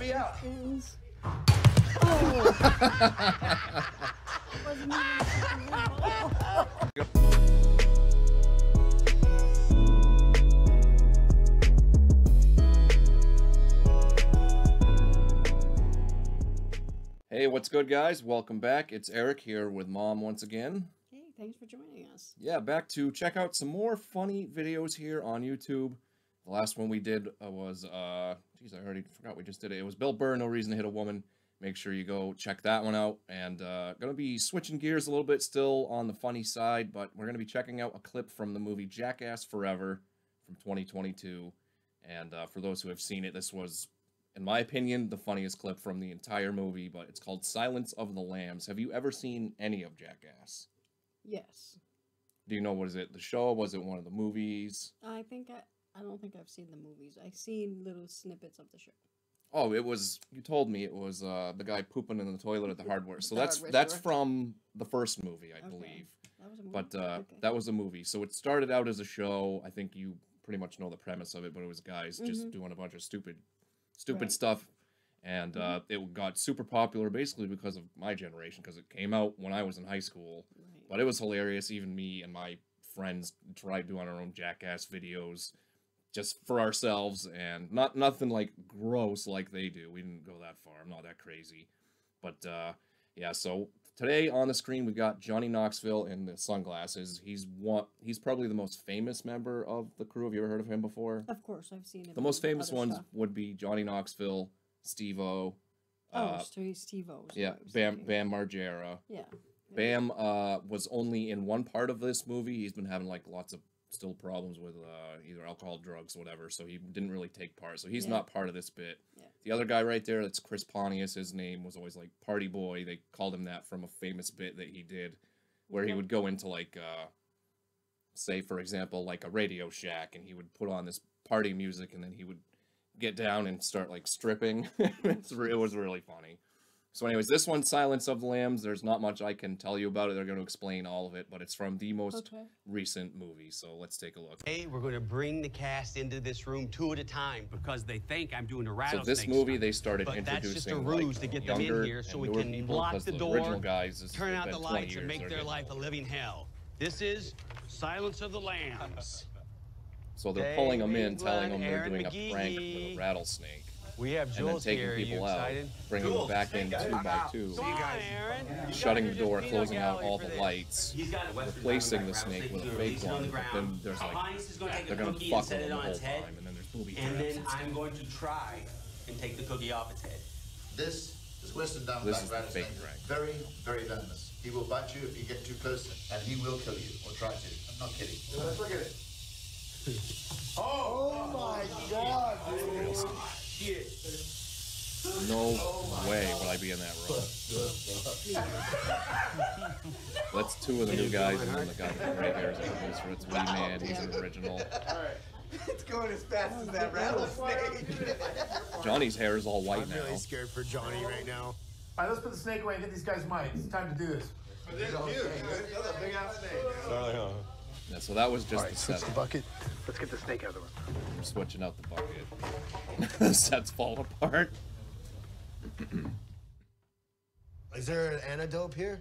let me out. Hey, what's good, guys? Welcome back. It's Eric here with Mom once again. Hey, thanks for joining us. Yeah, back to check out some more funny videos here on YouTube. The last one we did was, geez, I already forgot we just did it. It was Bill Burr, No Reason to Hit a Woman. Make sure you go check that one out. And going to be switching gears a little bit, still on the funny side, but we're going to be checking out a clip from the movie Jackass Forever from 2022. And for those who have seen it, this was, in my opinion, the funniest clip from the entire movie, but it's called Silence of the Lambs. Have you ever seen any of Jackass? Yes. Do you know, what is it, the show? Was it one of the movies? I think I don't think I've seen the movies. I've seen little snippets of the show. Oh, it was, you told me it was the guy pooping in the toilet at the hardware. So that's from the first movie, I believe. That was a movie. But that was a movie. So it started out as a show. I think you pretty much know the premise of it, but it was guys just doing a bunch of stupid stuff. And it got super popular basically because of my generation, because it came out when I was in high school. Right. But it was hilarious. Even me and my friends tried doing our own Jackass videos. Just for ourselves, and nothing like gross like they do. We didn't go that far. I'm not that crazy. But, yeah, so today on the screen we got Johnny Knoxville in the sunglasses. He's probably the most famous member of the crew. Have you ever heard of him before? Of course, I've seen him. The most famous ones would be Johnny Knoxville, Steve-O. So he's Steve-O. Yeah, Bam Margera. Yeah. Bam was only in one part of this movie. He's been having, like, lots of still problems with either alcohol, drugs, whatever, so he didn't really take part, so he's not part of this bit. Yeah. The other guy right there, that's Chris Pontius, his name was always like Party Boy. They called him that from a famous bit that he did where he would go into, like, say for example, like a Radio Shack, and he would put on this party music and then he would get down and start, like, stripping. It was really funny. So anyways, this one, Silence of the Lambs, there's not much I can tell you about it. They're going to explain all of it, but it's from the most recent movie, so let's take a look. Hey, we're going to bring the cast into this room two at a time because they think I'm doing a rattlesnake. So this movie, they started introducing, that's just a ruse, like, to get them in here so we can block the door, turn out the lights, and make their life a living hell. This is Silence of the Lambs. So they're pulling them in, telling them they're doing a prank with a rattlesnake. We have Jules and then taking people out, bringing them back in two by two, shutting the door, closing out all the lights, replacing the snake with a fake one. But then there's, like, they're gonna fuck with them the whole time, and then there's booby traps. And then I'm going to try and take the cookie off its head. This is Western Diamondback rattlesnake. Very, very venomous. He will bite you if you get too close, and he will kill you or try to. I'm not kidding. Let's look at it. Oh my God, dude. No way would I be in that room. That's two of the new guys, and then the guy with the gray hair is a producer. It's Wee Man. He's an original. Alright. It's going as fast as that rattlesnake. Johnny's hair is all white now. I'm really scared for Johnny right now. Alright, let's put the snake away and get these guys' mics. It's time to do this. There's a big ass snake. Sorry, huh? Yeah, so that was just the set. Let's get the snake out of the room. I'm switching out the bucket. The set's falling apart. Is there an antidote here?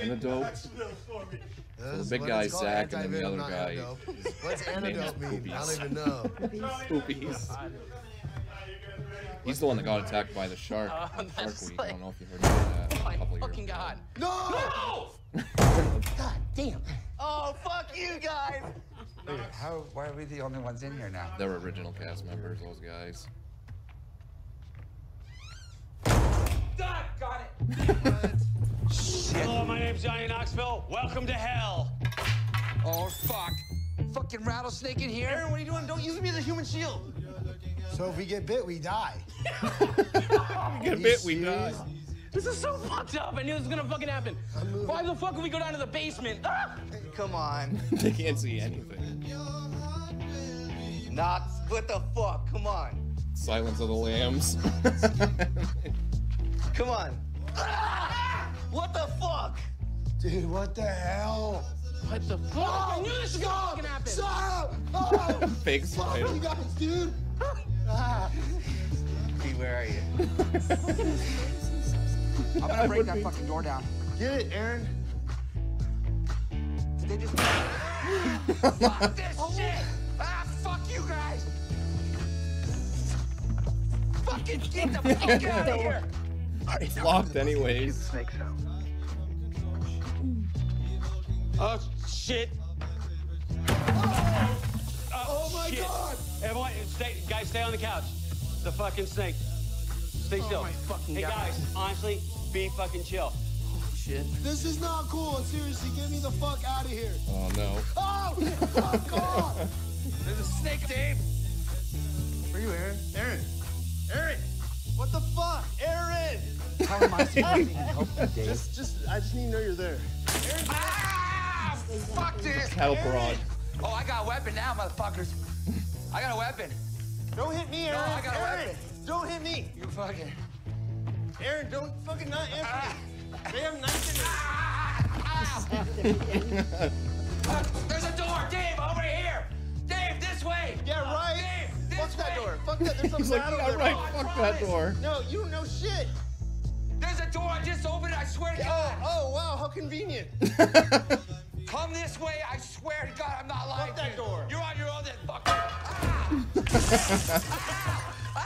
Antidote? So the big guy, Zach, and then the other guy. What's antidote mean? I don't even know. Poopies. He's the one that got attacked by the shark on Shark Week. I don't know if you heard of that. Oh my fucking God. No! God damn. Oh, fuck you guys! Wait, why are we the only ones in here now? They're original cast members, those guys. Ah, got it! Shit. Hello, my name's Johnny Knoxville. Welcome to hell! Oh, fuck. Fucking rattlesnake in here? Aaron, what are you doing? Don't use me as a human shield! So if we get bit, we die. we get bit, we die. This is so fucked up. I knew this was gonna fucking happen. Why the fuck would we go down to the basement? Ah! Come on. They can't see anything. Knox, what the fuck? Come on. Silence of the Lambs. Come on. Ah! What the fuck? Dude, what the hell? What the fuck? Oh, I knew this was gonna fucking happen. Stop! Oh! Big spider. Fuck you guys, dude. Ah. Beware I'm gonna break that fucking door down. Get it, Ehren. Did they just... Fuck this shit! Ah, fuck you guys! Fucking get the fuck out of here! It's locked anyways. Oh, shit. Oh my shit. God! Everyone, guys, stay on the couch. The fucking snake. Stay still. Hey, guys, honestly, be fucking chill. Oh, shit. This is not cool. Seriously, get me the fuck out of here. Oh, no. Oh, fuck off! There's a snake, Dave. Where are you, Ehren? Ehren. Ehren! What the fuck? Ehren! How am I supposed to help you, Dave? I just need to know you're there. Ehren's ah! Fuck this! Hell, Ehren. Oh, I got a weapon now, motherfuckers. I got a weapon. Don't hit me, Ehren. No, I got a weapon. Don't hit me. You fucking... Ehren, don't fucking not hit me. They have knives in me. There's a door. Dave, over here. Dave, this way. Yeah, right. Dave, this fuck way. That door. Fuck that. There's something like, yeah, right. Oh, fuck that door. No, you know shit. There's a door. I just opened it. I swear to God. Oh, wow. How convenient. Come this way, I swear to God, I'm not lying. Fuck that door. You're on your own, then fuck it. Ah! Ah! Ah!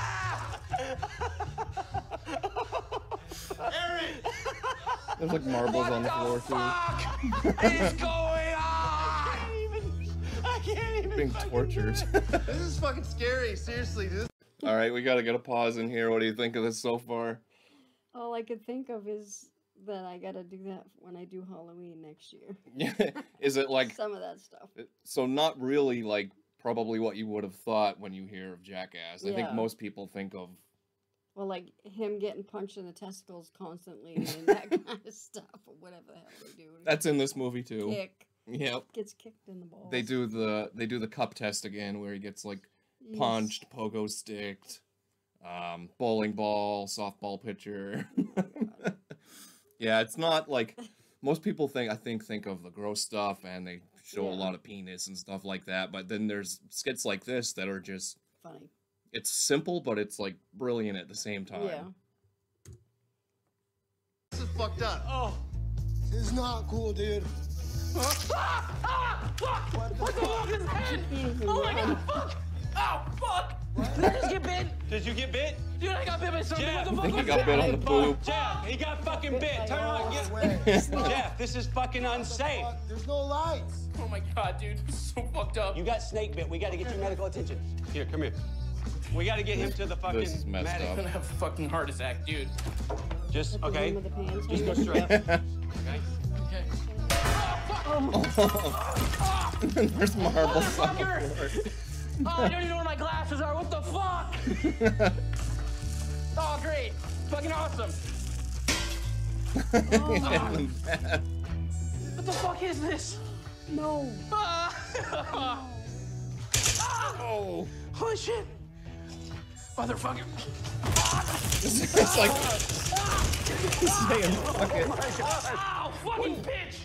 Ehren! There's like marbles what on the floor, too. What the fuck is going on? I can't even being tortured. This is fucking scary, seriously. Alright, we gotta get a pause in here. What do you think of this so far? All I could think of is... that I gotta do that when I do Halloween next year. Is it like... some of that stuff. So not really like probably what you would have thought when you hear of Jackass. Yeah. I think most people think of... well, like him getting punched in the testicles constantly and that kind of stuff or whatever the hell they do. That's in this movie too. Kick. Yep. Gets kicked in the balls. They do the cup test again where he gets like punched, pogo sticked, bowling ball, softball pitcher. Oh my God. Yeah, it's not like most people think of the gross stuff and they show a lot of penis and stuff like that, but then there's skits like this that are just funny. It's simple, but it's like brilliant at the same time. Yeah. This is fucked up. Oh, this is not cool, dude. Ah! Ah! Fuck! What the fuck is that? Oh my God! Fuck! Oh fuck! What? Did I just get bit? Did you get bit? Dude, I got bit by something. Jeff, what the fuck? I think he got bit on the boob. Jeff, he got fucking bit. Turn on. Jeff, this is fucking unsafe. The fuck? There's no lights. Oh my God, dude. This is so fucked up. You got snake bit. We got to get you medical attention. Here, come here. We got to get him to the fucking... this is messed up. I'm going to have a fucking heart attack, dude. Just, okay? Just go straight. Okay? Okay. Oh, fuck. Oh. There's marbles on the floor. Oh, I don't even know where my glasses are. What the fuck? Oh, great. Fucking awesome. Oh, what the fuck is this? No. Ah. Oh. Holy shit. Motherfucker. It's like... saying fuck it. Oh, fucking bitch.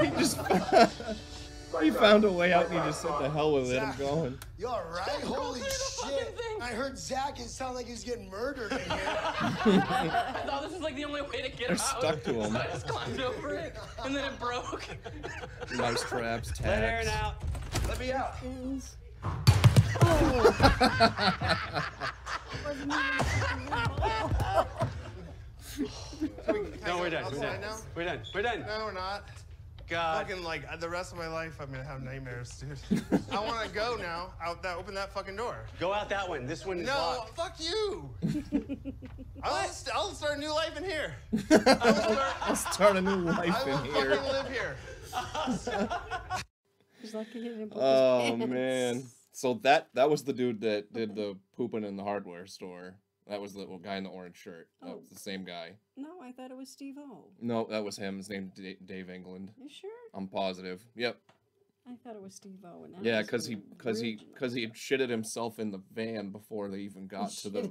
He just... he found a way out and he just said the hell with it. I'm going. You alright? Holy shit. I heard Zach, it sounded like he was getting murdered in here. I thought this was like the only way to get him out. They're stuck to him. So I just climbed over it and then it broke. Mouse traps, tags. Let Ehren out. Let me out. No, we're done. We're done. We're done. We're done. No, we're not. God. Fucking like the rest of my life, I'm gonna have nightmares, dude. I wanna go now. Out that, open that fucking door. Go out that one. This one is locked. No, fuck you. I'll start a new life in here. I'll start a new life in here. I will fucking live here. He's lucky he didn't put his pants. Man. So that was the dude that did the pooping in the hardware store. That was the little guy in the orange shirt. That was the same guy. No, I thought it was Steve-O. No, that was him. His name's Dave Englund. You sure? I'm positive. Yep. I thought it was Steve-O. And yeah, because he had shitted himself in the van before they even got to the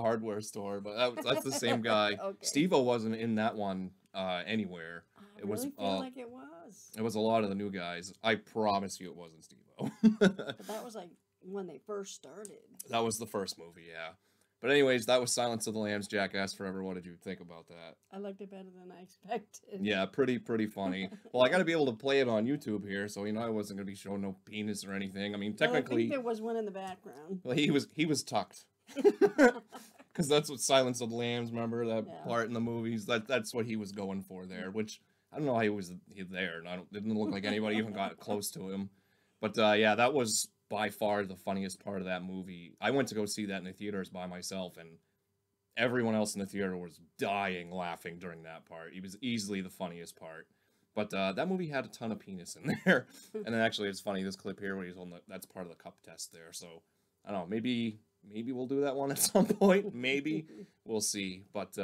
hardware store. But that's the same guy. Okay. Steve-O wasn't in that one anywhere. It really feel like it was. It was a lot of the new guys. I promise you, it wasn't Steve-O. But that was like when they first started. That was the first movie, yeah. But anyways, that was Silence of the Lambs, Jackass Forever. What did you think about that? I liked it better than I expected. Yeah, pretty funny. Well, I got to be able to play it on YouTube here, so you know I wasn't going to be showing no penis or anything. I mean, technically... Well, I think there was one in the background. Well, he was tucked. Because that's what Silence of the Lambs, remember? That part in the movies. That's what he was going for there, which... I don't know how he was there, and it didn't look like anybody even got close to him. But, yeah, that was by far the funniest part of that movie. I went to go see that in the theaters by myself, and everyone else in the theater was dying laughing during that part. It was easily the funniest part. But that movie had a ton of penis in there. And then actually, it's funny, this clip here, where he's on the, that's part of the cup test there. So, I don't know, maybe we'll do that one at some point. Maybe. We'll see. But...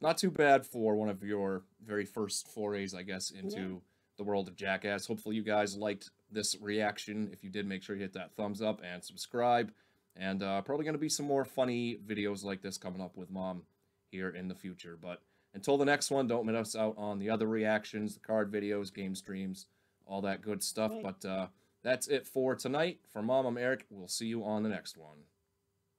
not too bad for one of your very first forays, I guess, into the world of Jackass. Hopefully you guys liked this reaction. If you did, make sure you hit that thumbs up and subscribe. And probably going to be some more funny videos like this coming up with Mom here in the future. But until the next one, don't miss us out on the other reactions, the card videos, game streams, all that good stuff. Right. But that's it for tonight. For Mom, I'm Eric. We'll see you on the next one.